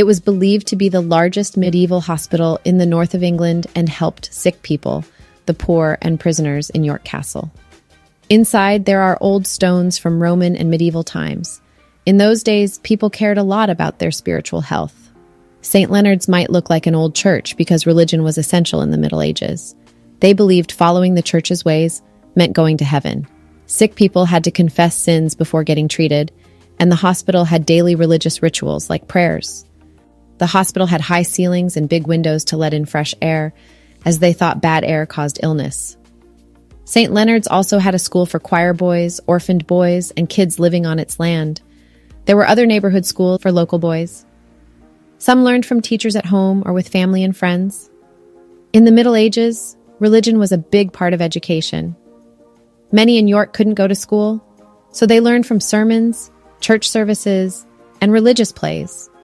It was believed to be the largest medieval hospital in the north of England and helped sick people, the poor, and prisoners in York Castle. Inside, there are old stones from Roman and medieval times. In those days, people cared a lot about their spiritual health. St. Leonard's might look like an old church because religion was essential in the Middle Ages. They believed following the church's ways meant going to heaven. Sick people had to confess sins before getting treated, and the hospital had daily religious rituals like prayers. The hospital had high ceilings and big windows to let in fresh air, as they thought bad air caused illness. St. Leonard's also had a school for choir boys, orphaned boys, and kids living on its land. There were other neighborhood schools for local boys. Some learned from teachers at home or with family and friends. In the Middle Ages, religion was a big part of education. Many in York couldn't go to school, so they learned from sermons, church services, and religious plays.